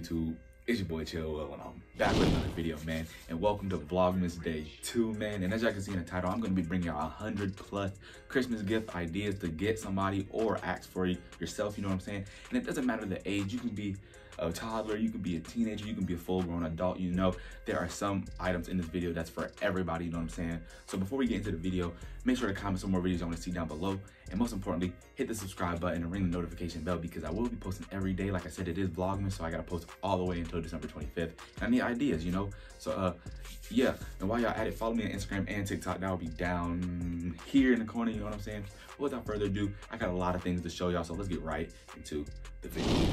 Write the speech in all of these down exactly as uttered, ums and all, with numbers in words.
YouTube, it's your boy Chill Will, and I'm back with another video, man, and welcome to Vlogmas Day two, man. And as y'all can see in the title, I'm going to be bringing out one hundred plus Christmas gift ideas to get somebody or ask for yourself, you know what I'm saying? And it doesn't matter the age. You can be a toddler, you can be a teenager, you can be a full-grown adult. You know, there are some items in this video that's for everybody, you know what I'm saying? So before we get into the video, make sure to comment some more videos I want to see down below, and most importantly, hit the subscribe button and ring the notification bell, because I will be posting every day. Like I said, it is Vlogmas, so I gotta post all the way until December twenty-fifth, and I need ideas, you know? So uh yeah, and while y'all at it, follow me on Instagram and TikTok. That'll be down here in the corner, you know what I'm saying? But without further ado, I got a lot of things to show y'all, so let's get right into the video.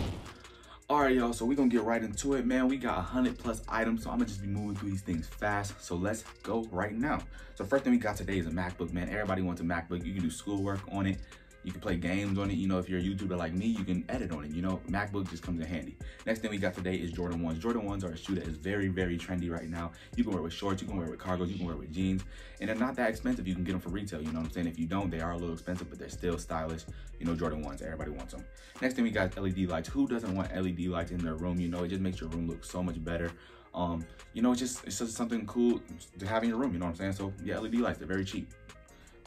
All right, y'all, so we're gonna get right into it, man. We got one hundred plus items, so I'm gonna just be moving through these things fast. So let's go right now. So first thing we got today is a MacBook, man. Everybody wants a MacBook. You can do schoolwork on it. You can play games on it. You know, if you're a YouTuber like me, you can edit on it. You know, MacBook just comes in handy. Next thing we got today is Jordan ones. Jordan ones are a shoe that is very, very trendy right now. You can wear it with shorts, you can wear it with cargos, you can wear it with jeans, and they're not that expensive. You can get them for retail, you know what I'm saying? If you don't, they are a little expensive, but they're still stylish. You know, Jordan ones, everybody wants them. Next thing we got is L E D lights. Who doesn't want L E D lights in their room? You know, it just makes your room look so much better. Um, you know, it's just, it's just something cool to have in your room, you know what I'm saying? So yeah, L E D lights, they're very cheap.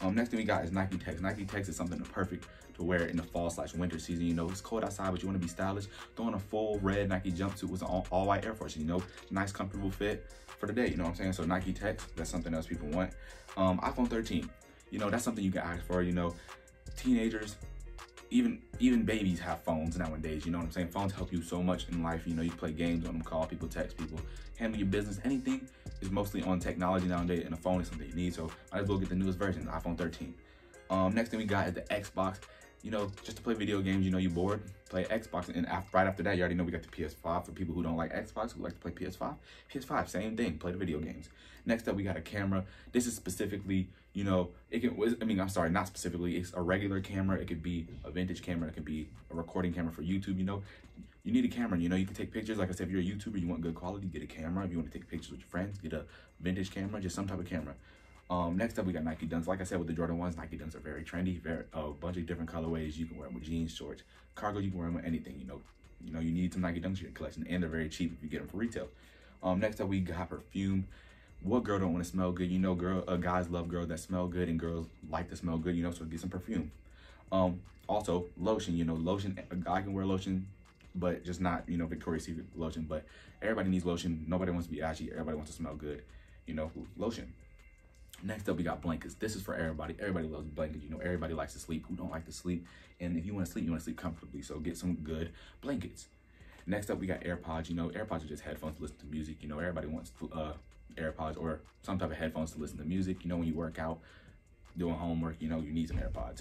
Um, next thing we got is Nike Tech. Nike Tech is something perfect to wear in the fall slash winter season. You know, it's cold outside, but you want to be stylish. Throw on a full red Nike jumpsuit with an all, all white Air Force, you know, nice, comfortable fit for the day. You know what I'm saying? So Nike Tech, that's something else people want. Um, iPhone thirteen, you know, that's something you can ask for. You know, teenagers, even even babies have phones nowadays. You know what I'm saying? Phones help you so much in life. You know, you play games on them, call people, text people, handle your business. Anything is mostly on technology nowadays, and a phone is something you need. So might as well get the newest version, the iPhone thirteen. Um, next thing we got is the Xbox. You know, just to play video games. You know, you bored, play Xbox, and after, right after that, you already know we got the P S five. For people who don't like Xbox, who like to play P S five, P S five, same thing, play the video games. Next up, we got a camera. This is specifically, you know, it can, I mean, I'm sorry, not specifically, it's a regular camera. It could be a vintage camera. It could be a recording camera for YouTube, you know. You need a camera, you know, you can take pictures. Like I said, if you're a YouTuber, you want good quality, get a camera. If you want to take pictures with your friends, get a vintage camera, just some type of camera. Um, next up, we got Nike Dunks. Like I said, with the Jordan ones, Nike Dunks are very trendy. Very, a uh, bunch of different colorways. You can wear them with jeans, shorts, cargo. You can wear them with anything, you know. You know, you need some Nike Dunks in your collection, and they're very cheap if you get them for retail. Um, next up, we got perfume. What girl don't want to smell good? You know, girl, uh, guys love girls that smell good, and girls like to smell good, you know, so get some perfume. Um, also, lotion. You know, lotion, a guy can wear lotion, but just not, you know, Victoria's Secret lotion. But everybody needs lotion. Nobody wants to be ashy. Everybody wants to smell good, you know, lotion. Next up, we got blankets. This is for everybody. Everybody loves blankets. You know, everybody likes to sleep. Who don't like to sleep? And if you want to sleep, you want to sleep comfortably. So get some good blankets. Next up, we got AirPods. You know, AirPods are just headphones to listen to music. You know, everybody wants uh, AirPods or some type of headphones to listen to music. You know, when you work out, doing homework, you know, you need some AirPods.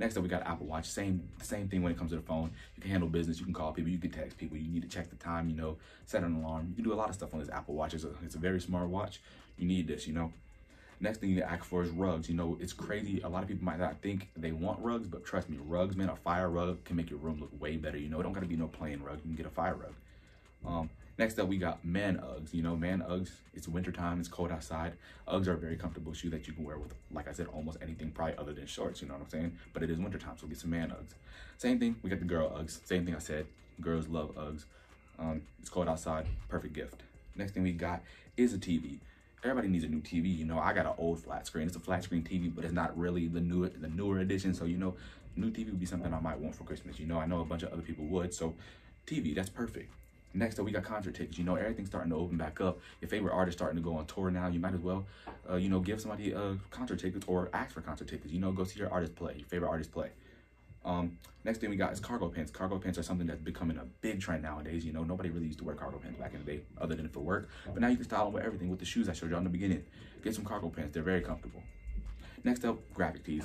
Next up, we got Apple Watch. Same same thing when it comes to the phone. You can handle business. You can call people. You can text people. You need to check the time, you know, set an alarm. You can do a lot of stuff on this Apple Watch. It's a, it's a very smart watch. You need this, you know. Next thing you ask for is rugs. You know, it's crazy. A lot of people might not think they want rugs, but trust me, rugs, man, a fire rug can make your room look way better. You know, it don't gotta be no plain rug. You can get a fire rug. Um, next up, we got Man Uggs. You know, Man Uggs, it's wintertime, it's cold outside. Uggs are a very comfortable shoe that you can wear with, like I said, almost anything, probably other than shorts, you know what I'm saying? But it is wintertime, so get some Man Uggs. Same thing, we got the Girl Uggs. Same thing I said, girls love Uggs. Um, it's cold outside, perfect gift. Next thing we got is a T V. Everybody needs a new T V, you know. I got an old flat screen. It's a flat screen T V, but it's not really the new, the newer edition. So, you know, new T V would be something I might want for Christmas. You know, I know a bunch of other people would. So, T V, that's perfect. Next up, we got concert tickets. You know, everything's starting to open back up. Your favorite artist starting to go on tour now. You might as well, uh, you know, give somebody uh, concert tickets or ask for concert tickets. You know, go see your artist play, your favorite artist play. Um, next thing we got is cargo pants. Cargo pants are something that's becoming a big trend nowadays. You know, nobody really used to wear cargo pants back in the day other than for work, but now you can style them with everything, with the shoes I showed you in the beginning. Get some cargo pants. They're very comfortable. Next up, graphic tees.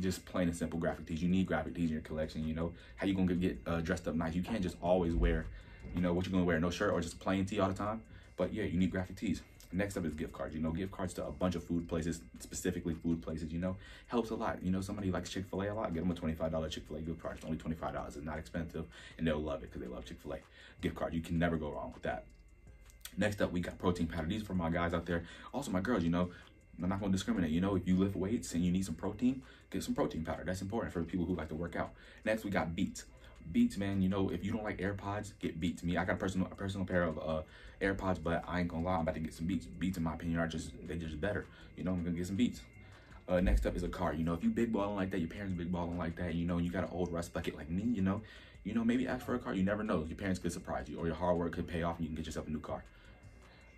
Just plain and simple graphic tees. You need graphic tees in your collection. You know, how you gonna get uh, dressed up nice? You can't just always wear, you know, what you're gonna wear, no shirt or just plain tee all the time. But yeah, you need graphic tees. Next up is gift cards. You know, gift cards to a bunch of food places, specifically food places, you know, helps a lot. You know, somebody likes Chick-fil-A a lot, get them a twenty-five dollar Chick-fil-A gift card. It's only twenty-five dollars. It's not expensive, and they'll love it because they love Chick-fil-A gift card. You can never go wrong with that. Next up, we got protein powder. These are for my guys out there. Also, my girls, you know, I'm not going to discriminate. You know, if you lift weights and you need some protein, get some protein powder. That's important for people who like to work out. Next, we got Beats. Beats, man. You know, if you don't like AirPods, get Beats. Me, I got a personal a personal pair of uh AirPods, but I ain't gonna lie, I'm about to get some Beats. Beats, in my opinion, are just they just better. You know, I'm gonna get some Beats. Uh, next up is a car. You know, if you big balling like that, your parents big balling like that, you know, and you got an old rust bucket like me, you know, you know, maybe ask for a car. You never know. Your parents could surprise you, or your hard work could pay off, and you can get yourself a new car.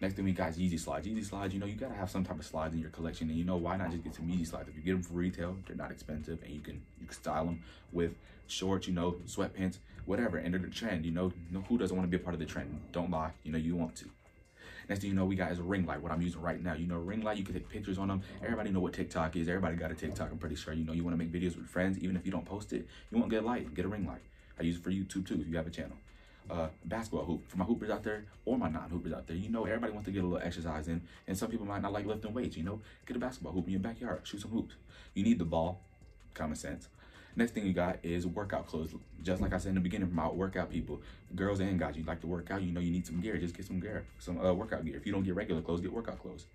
Next thing we got is Yeezy slides. Yeezy slides, you know, you gotta have some type of slides in your collection, and you know, why not just get some Yeezy slides? If you get them for retail, they're not expensive, and you can you can style them with shorts, you know, sweatpants, whatever, and they're the trend. You know, who doesn't want to be a part of the trend? Don't lie, you know, you want to. Next thing you know, we got is a ring light, what I'm using right now. You know, ring light, you can take pictures on them. Everybody know what TikTok is. Everybody got a TikTok, I'm pretty sure. You know, you want to make videos with friends, even if you don't post it, you won't get a light. Get a ring light. I use it for YouTube too, if you have a channel. Uh, basketball hoop for my hoopers out there, or my non-hoopers out there. You know, everybody wants to get a little exercise in, and some people might not like lifting weights. You know, get a basketball hoop in your backyard, shoot some hoops. You need the ball, common sense. Next thing you got is workout clothes. Just like I said in the beginning, for my workout people, girls and guys, you like to work out, you know, you need some gear. Just get some gear, some uh, workout gear. If you don't get regular clothes, get workout clothes.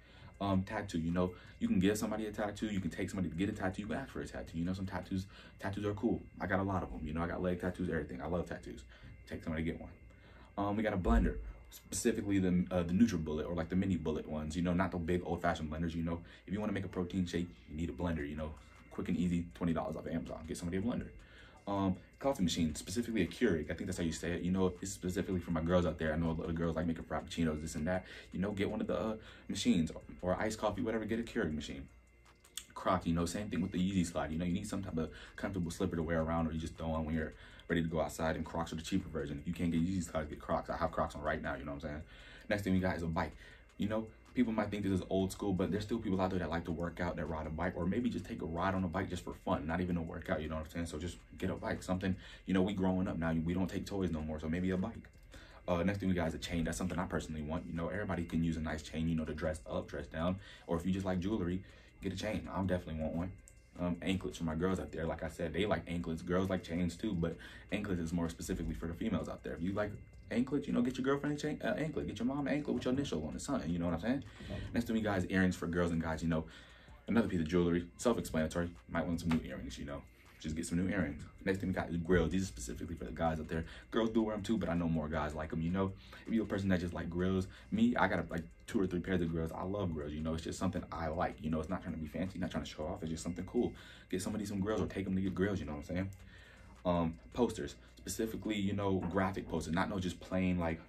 Um, tattoo, you know, you can give somebody a tattoo, you can take somebody to get a tattoo, you can ask for a tattoo. You know, some tattoos, tattoos are cool. I got a lot of them. You know, I got leg tattoos, everything. I love tattoos. Take somebody to get one. Um, we got a blender, specifically the uh, the NutriBullet, or like the mini bullet ones. You know, not the big old fashioned blenders. You know, if you want to make a protein shake, you need a blender. You know, quick and easy, twenty dollars off of Amazon. Get somebody a blender. Um, coffee machine, specifically a Keurig. I think that's how you say it. You know, it's specifically for my girls out there. I know a lot of girls like making frappuccinos, this and that. You know, get one of the uh, machines, or iced coffee, whatever. Get a Keurig machine. Croc, you know, same thing with the Yeezy slide. You know, you need some type of comfortable slipper to wear around, or you just throw on when you're ready to go outside, and Crocs are the cheaper version. If you can't get Yeezy slides, get Crocs. I have Crocs on right now, you know what I'm saying? Next thing we got is a bike. You know, people might think this is old school, but there's still people out there that like to work out, that ride a bike, or maybe just take a ride on a bike just for fun, not even a workout, you know what I'm saying? So just get a bike, something, you know, we growing up now, we don't take toys no more, so maybe a bike. Uh, next thing we got is a chain. That's something I personally want. You know, everybody can use a nice chain, you know, to dress up, dress down, or if you just like jewelry, get a chain. I definitely want one. Um, anklets for my girls out there. Like I said, they like anklets. Girls like chains too, but anklets is more specifically for the females out there. If you like anklets, you know, get your girlfriend a chain, uh, anklet. Get your mom an anklet with your initial on it, son. You know what I'm saying? Okay. Next to me, guys, earrings for girls and guys. You know, another piece of jewelry, self-explanatory. Might want some new earrings. You know, just get some new earrings. Next thing we got is grills. These are specifically for the guys out there. Girls do wear them too, but I know more guys like them. You know, if you're a person that just like grills, me, I got like two or three pairs of grills. I love grills. You know, it's just something I like. You know, it's not trying to be fancy, not trying to show off. It's just something cool. Get somebody some grills, or take them to get grills. You know what I'm saying? Um, posters, specifically, you know, graphic posters, not no just plain like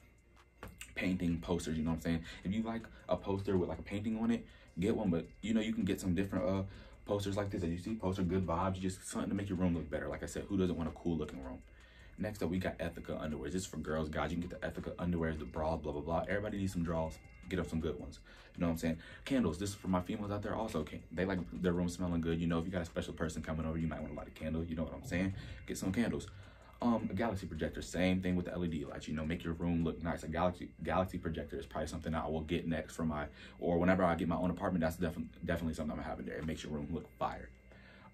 painting posters. You know what I'm saying? If you like a poster with like a painting on it, get one. But you know, you can get some different uh. posters like this that you see, poster good vibes, just something to make your room look better. Like I said, who doesn't want a cool looking room? Next up, we got Ethica underwears. This is for girls, guys. You can get the Ethica underwears, the bras, blah, blah, blah. Everybody needs some draws. Get up some good ones. You know what I'm saying? Candles. This is for my females out there also. They like their room smelling good. You know, if you got a special person coming over, you might want to light a candle. You know what I'm saying? Get some candles. Um, a galaxy projector. Same thing with the L E D lights. You know, make your room look nice. A galaxy galaxy projector is probably something I will get next for my, or whenever I get my own apartment. That's definitely definitely something I'm gonna have in there. It makes your room look fire.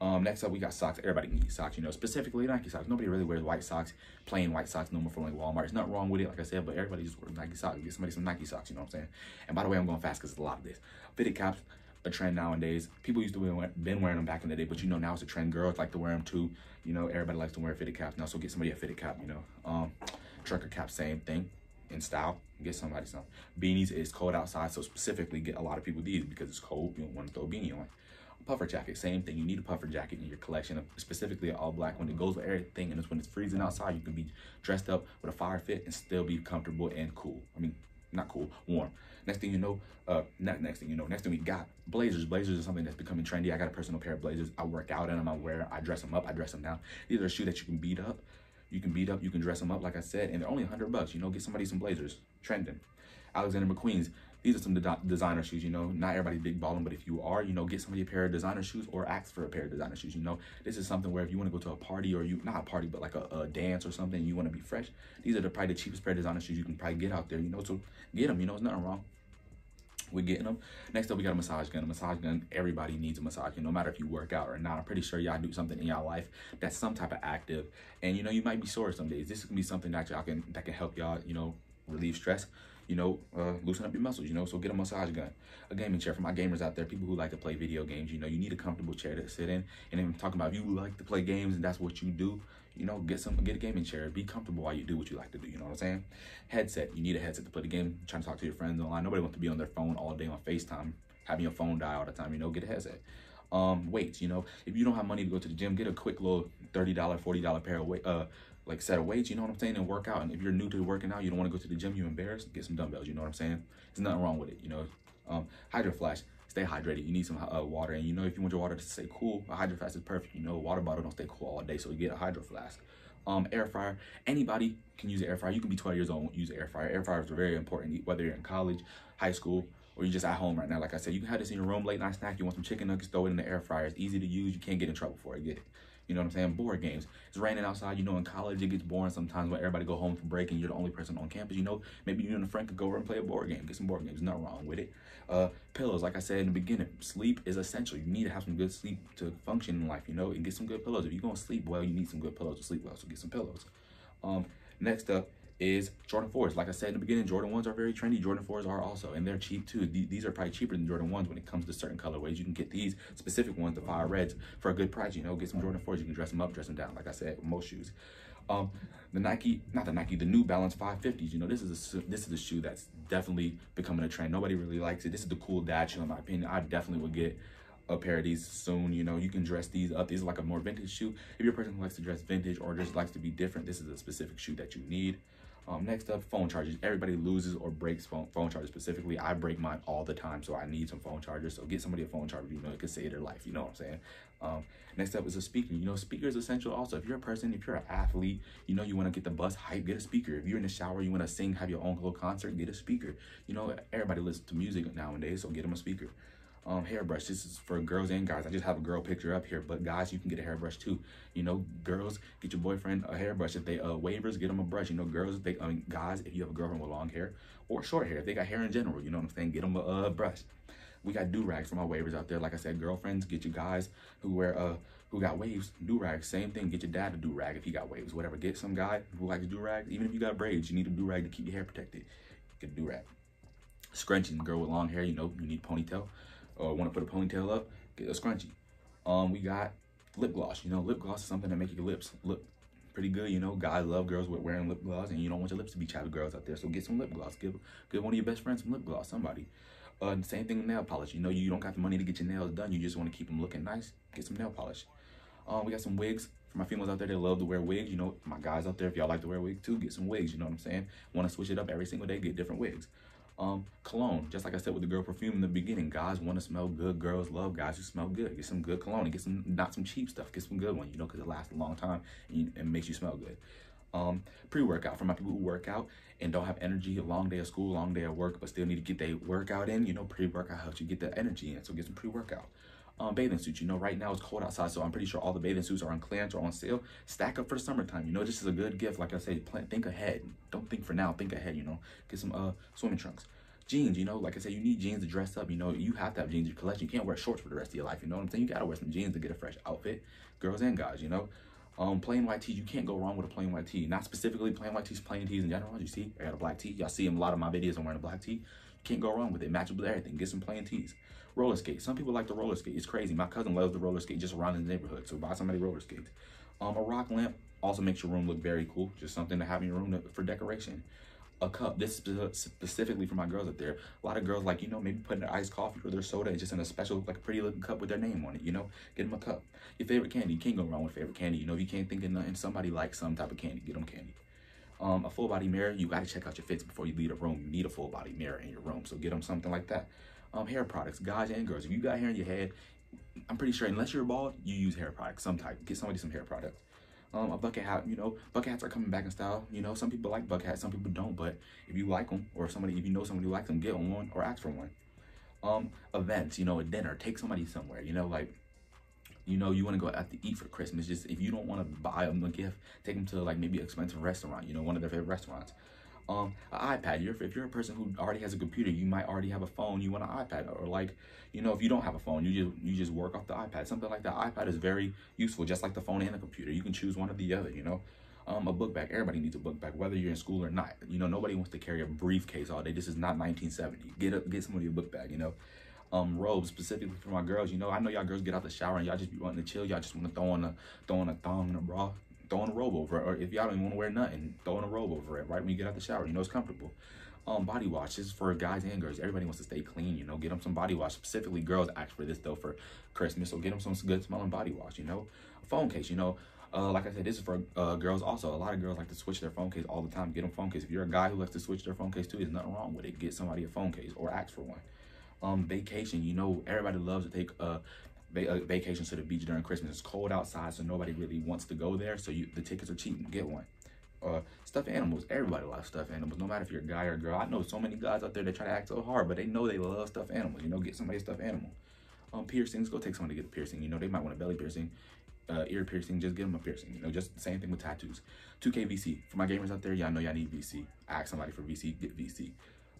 Um, next up, we got socks. Everybody can get socks. You know, specifically Nike socks. Nobody really wears white socks, plain white socks no more from like Walmart. It's not wrong with it, like I said, but everybody just wears Nike socks. Get somebody some Nike socks. You know what I'm saying? And by the way, I'm going fast because there's a lot of this. Fitted caps. A trend nowadays. People used to be, been wearing them back in the day, but you know, now it's a trend. Girls like to wear them too. You know, everybody likes to wear fitted caps now, so get somebody a fitted cap. You know, um trucker cap, same thing in style. Get somebody some beanies. It's cold outside, so specifically get a lot of people these because it's cold. You don't want to throw a beanie on. Puffer jacket, same thing. You need a puffer jacket in your collection, specifically an all black one. It goes with everything, and it's when it's freezing outside, you can be dressed up with a fire fit and still be comfortable and cool. I mean, not cool, warm. Next thing you know, uh, not next thing you know, next thing we got blazers. Blazers are something that's becoming trendy. I got a personal pair of blazers. I work out in them, I wear, I dress them up, I dress them down. These are shoes that you can beat up. You can beat up, you can dress them up, like I said, and they're only a hundred bucks. You know, get somebody some blazers, trending. Alexander McQueen's. These are some de designer shoes, you know. Not everybody's big balling, but if you are, you know, get somebody a pair of designer shoes or ask for a pair of designer shoes, you know. This is something where if you want to go to a party, or you, not a party, but like a, a dance or something, you want to be fresh. These are the, probably the cheapest pair of designer shoes you can probably get out there, you know, so get them, you know, it's nothing wrong. We're getting them. Next up, we got a massage gun. A massage gun, everybody needs a massage gun, no matter if you work out or not. I'm pretty sure y'all do something in y'all life that's some type of active. And, you know, you might be sore some days. This can be something that y'all can, that can help y'all, you know, relieve stress. you know, uh, loosen up your muscles, you know, so get a massage gun, a gaming chair for my gamers out there, people who like to play video games, you know, you need a comfortable chair to sit in. And I'm talking about if you like to play games and that's what you do, you know, get some, get a gaming chair, be comfortable while you do what you like to do, you know what I'm saying? Headset, you need a headset to play the game, trying to talk to your friends online. Nobody wants to be on their phone all day on FaceTime, having your phone die all the time, you know, get a headset. Um, weights, you know, if you don't have money to go to the gym, get a quick little thirty dollar, forty dollar pair of weight, uh, like set of weights, you know what I'm saying, and work out. And if you're new to working out, you don't want to go to the gym, you're embarrassed, get some dumbbells, you know what I'm saying? There's nothing wrong with it, you know. Um, Hydro Flask, stay hydrated. You need some uh, water, and you know, if you want your water to stay cool, a Hydro Flask is perfect. You know, a water bottle don't stay cool all day, so you get a Hydro Flask. Um, air fryer, anybody can use an air fryer. You can be twelve years old and use an air fryer. Air fryers are very important, whether you're in college, high school, or you're just at home right now. Like I said, you can have this in your room, late night snack. You want some chicken nuggets, throw it in the air fryer. It's easy to use. You can't get in trouble for it. Get it. You know what I'm saying? Board games. It's raining outside. You know, in college, it gets boring sometimes when everybody go home for break and you're the only person on campus. You know, maybe you and a friend could go over and play a board game. Get some board games. Nothing wrong with it. Uh, pillows. Like I said in the beginning, sleep is essential. You need to have some good sleep to function in life, you know, and get some good pillows. If you're going to sleep well, you need some good pillows to sleep well, so get some pillows. Um, next up is Jordan fours. Like I said in the beginning, Jordan ones are very trendy. Jordan fours are also, and they're cheap too. These are probably cheaper than Jordan ones when it comes to certain colorways. You can get these specific ones, the fire reds, for a good price. You know, get some Jordan fours. You can dress them up, dress them down. Like I said, with most shoes. Um, the Nike, not the Nike, the New Balance five fifties. You know, this is a this is a shoe that's definitely becoming a trend. Nobody really likes it. This is the cool dad shoe in my opinion. I definitely would get a pair of these soon. You know, you can dress these up. These are like a more vintage shoe. If you're a person who likes to dress vintage or just likes to be different, this is a specific shoe that you need. Um, next up, phone chargers. Everybody loses or breaks phone, phone chargers specifically. I break mine all the time, so I need some phone chargers. So get somebody a phone charger, you know, it could save their life. You know what I'm saying? Um, next up is a speaker. You know, speaker is essential also. If you're a person, if you're an athlete, you know, you want to get the bus hype, get a speaker. If you're in the shower, you want to sing, have your own little concert, get a speaker. You know, everybody listens to music nowadays, so get them a speaker. Um, hairbrush. This is for girls and guys. I just have a girl picture up here, but guys, you can get a hairbrush too. You know, girls, get your boyfriend a hairbrush. If they uh waivers, get them a brush. You know, girls, if they I mean, guys, if you have a girlfriend with long hair or short hair, if they got hair in general, you know what I'm saying, get them a uh, brush. We got do-rags for my waivers out there. Like I said, girlfriends, get your guys who wear uh who got waves, do-rags, same thing. Get your dad a do-rag if he got waves, whatever. Get some guy who likes do-rags. Even if you got braids, you need a do-rag to keep your hair protected. Get a do-rag. Scrunching, girl with long hair, you know, you need a ponytail. Or want to put a ponytail up, get a scrunchie. Um, we got lip gloss. You know, lip gloss is something that make your lips look pretty good. You know, guys love girls with wearing lip gloss, and you don't want your lips to be chapped, girls out there. So get some lip gloss. Give give one of your best friends some lip gloss. Somebody. Uh, same thing with nail polish. You know, you don't got the money to get your nails done. You just want to keep them looking nice. Get some nail polish. Um, we got some wigs. For my females out there, they love to wear wigs. You know, my guys out there, if y'all like to wear wigs too, get some wigs. You know what I'm saying? Want to switch it up every single day? Get different wigs. Um, cologne, just like I said with the girl perfume in the beginning, guys want to smell good. Girls love guys who smell good. Get some good cologne and get some, not some cheap stuff, get some good one, you know, because it lasts a long time and you, it makes you smell good. Um, pre-workout for my people who work out and don't have energy, a long day of school, long day of work, but still need to get their workout in, you know, pre-workout helps you get the energy in, so get some pre-workout. Um, bathing suits, you know, right now it's cold outside, so I'm pretty sure all the bathing suits are on clearance or on sale. Stack up for the summertime, you know, this is a good gift. Like I said, plan, think ahead. Don't think for now, think ahead, you know. Get some uh, swimming trunks. Jeans, you know, like I said, you need jeans to dress up, you know, you have to have jeans in your collection. You can't wear shorts for the rest of your life, you know what I'm saying? You gotta wear some jeans to get a fresh outfit, girls and guys, you know. Um, plain white tees, you can't go wrong with a plain white tee. Not specifically plain white tees, plain tees in general, you see, I got a black tee. Y'all see in a lot of my videos, I'm wearing a black tee. Can't go wrong with it. Match up with everything. Get some plain tees. Roller skates. Some people like the roller skate. It's crazy. My cousin loves the roller skate just around his neighborhood. So buy somebody roller skates. Um, a rock lamp also makes your room look very cool. Just something to have in your room to, for decoration. A cup. This is specifically for my girls out there. A lot of girls like, you know, maybe putting their iced coffee or their soda just in a special, like pretty looking cup with their name on it, you know? Get them a cup. Your favorite candy. You can't go wrong with favorite candy. You know, if you can't think of nothing, somebody likes some type of candy. Get them candy. Um, a full body mirror, you gotta check out your fits before you leave the room. You need a full body mirror in your room, so get them something like that. Um, hair products, guys and girls. If you got hair in your head, I'm pretty sure unless you're bald, you use hair products, some type. Get somebody some hair products. Um, a bucket hat, you know, bucket hats are coming back in style. You know, some people like bucket hats, some people don't, but if you like them, or if somebody, if you know somebody who likes them, get one or ask for one. Um, events, you know, a dinner, take somebody somewhere, you know, like, you know, you want to go out to eat for Christmas. Just if you don't want to buy them a gift, take them to like maybe an expensive restaurant, you know, one of their favorite restaurants. Um, an iPad. You're, if you're a person who already has a computer, you might already have a phone. You want an iPad, or like, you know, if you don't have a phone, you just you just work off the iPad. Something like that. iPad is very useful, just like the phone and the computer. You can choose one or the other, you know. um, a book bag. Everybody needs a book bag, whether you're in school or not. You know, nobody wants to carry a briefcase all day. This is not nineteen seventy. Get up, get somebody a book bag, you know. Um, robes, specifically for my girls. You know, I know y'all girls get out the shower and y'all just be wanting to chill. Y'all just want to throw on a, throw on a thong and a bra, throw on a robe over it. Or if y'all don't even want to wear nothing, throw on a robe over it, right? When you get out the shower, you know it's comfortable. Um, body wash, this is for guys and girls. Everybody wants to stay clean, you know. Get them some body wash. Specifically, girls ask for this, though, for Christmas. So get them some good smelling body wash, you know. A phone case, you know. Uh, like I said, this is for uh, girls also. A lot of girls like to switch their phone case all the time. Get them phone case. If you're a guy who likes to switch their phone case, too, there's nothing wrong with it. Get somebody a phone case or ask for one. Um, vacation, you know, everybody loves to take uh, va uh, vacations to the beach during Christmas. It's cold outside, so nobody really wants to go there. So you, the tickets are cheap. And get one. Uh, stuffed animals. Everybody loves stuffed animals, no matter if you're a guy or a girl. I know so many guys out there that try to act so hard, but they know they love stuffed animals. You know, get somebody a stuffed animal. Um, piercings. Go take someone to get a piercing. You know, they might want a belly piercing, uh, ear piercing. Just get them a piercing. You know, just the same thing with tattoos. two K V C. For my gamers out there, y'all know y'all need V C. Ask somebody for V C. Get V C.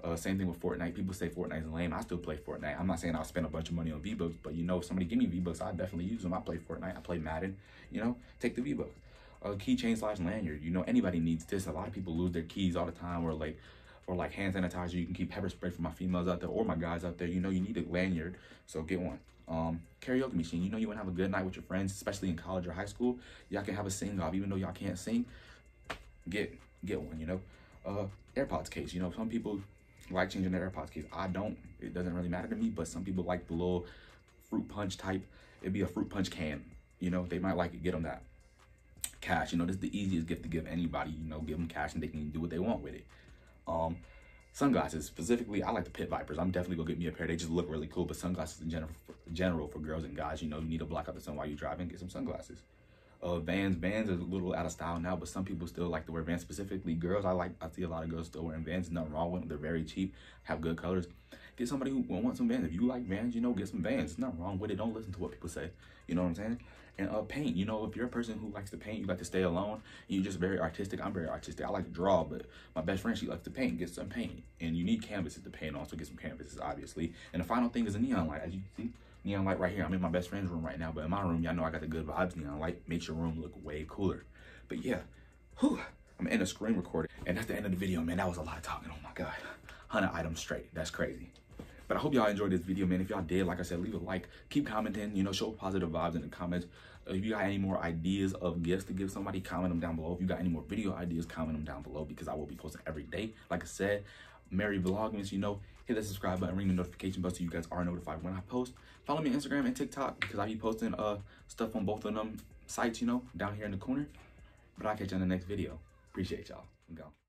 Uh, same thing with Fortnite. People say Fortnite's lame. I still play Fortnite. I'm not saying I'll spend a bunch of money on V-Bucks, but you know, if somebody give me V-Bucks, I definitely use them. I play Fortnite. I play Madden. You know, take the V-Bucks. Uh, keychain slash lanyard. You know, anybody needs this. A lot of people lose their keys all the time, or like, or like hand sanitizer. You can keep pepper spray for my females out there or my guys out there. You know, you need a lanyard, so get one. Um, karaoke machine. You know, you want to have a good night with your friends, especially in college or high school. Y'all can have a sing off, even though y'all can't sing. Get get one. You know, uh, AirPods case. You know, some people like changing their AirPods case. I don't. It doesn't really matter to me, but some people like the little fruit punch type. It'd be a fruit punch can. You know, they might like it. Get them that. Cash. You know, this is the easiest gift to give anybody. You know, give them cash and they can do what they want with it. Um, sunglasses. Specifically, I like the Pit Vipers. I'm definitely going to get me a pair. They just look really cool, but sunglasses in general, for, general for girls and guys, you know, you need to block out the sun while you're driving. Get some sunglasses. Uh, Vans. Vans are a little out of style now, but some people still like to wear Vans. Specifically, girls. I like. I see a lot of girls still wearing Vans. There's nothing wrong with them. They're very cheap. Have good colors. Get somebody who wants some Vans. If you like Vans, you know, get some Vans. There's nothing wrong with it. Don't listen to what people say. You know what I'm saying? And uh, paint. You know, if you're a person who likes to paint, you like to stay alone. And you're just very artistic. I'm very artistic. I like to draw, but my best friend, she likes to paint. Get some paint. And you need canvases to paint on, so get some canvases, obviously. And the final thing is a neon light. As you can see, neon light right here. I'm in my best friend's room right now, but in my room, y'all know I got the good vibes. Neon light makes your room look way cooler. But yeah, whew, I'm in a screen recording, and that's the end of the video, man. That was a lot of talking. Oh my god, one hundred items straight. That's crazy. But I hope y'all enjoyed this video, man. If y'all did, like I said, leave a like. Keep commenting. You know, show positive vibes in the comments. If you got any more ideas of gifts to give somebody, comment them down below. If you got any more video ideas, comment them down below, because I will be posting every day. Like I said, Merry Vlogmas. You know, hit that subscribe button, ring the notification bell so you guys are notified when I post. Follow me on Instagram and TikTok, because I'll be posting uh stuff on both of them sites, you know, down here in the corner. But I'll catch you in the next video. Appreciate y'all. I'm gone.